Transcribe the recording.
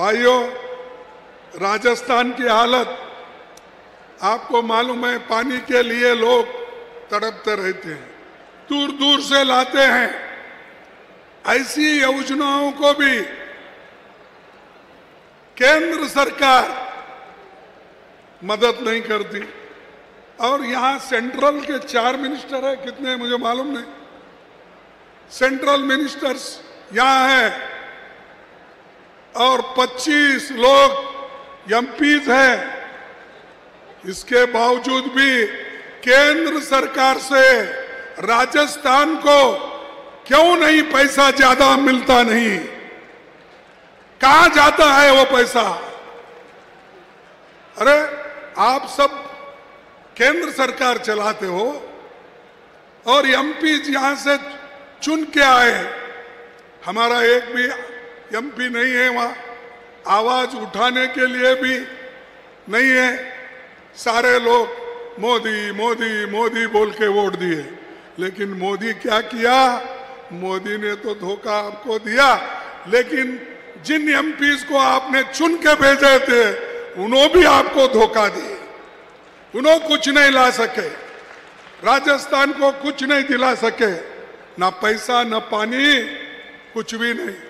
भाइयों, राजस्थान की हालत आपको मालूम है। पानी के लिए लोग तड़पते रहते हैं, दूर दूर से लाते हैं। ऐसी योजनाओं को भी केंद्र सरकार मदद नहीं करती। और यहाँ सेंट्रल के 4 मिनिस्टर है, कितने मुझे मालूम नहीं, सेंट्रल मिनिस्टर्स यहाँ है और 25 लोग एमपीज हैं। इसके बावजूद भी केंद्र सरकार से राजस्थान को क्यों नहीं पैसा ज्यादा मिलता? नहीं, कहाँ जाता है वो पैसा? अरे आप सब केंद्र सरकार चलाते हो और एमपी यहां से चुन के आए। हमारा एक भी एमपी नहीं है वहां, आवाज उठाने के लिए भी नहीं है। सारे लोग मोदी मोदी मोदी बोल के वोट दिए, लेकिन मोदी क्या किया? मोदी ने तो धोखा आपको दिया, लेकिन जिन एमपीज को आपने चुन के भेजे थे उन्होंने भी आपको धोखा दिए। उन्होंने कुछ नहीं ला सके, राजस्थान को कुछ नहीं दिला सके, ना पैसा ना पानी, कुछ भी नहीं।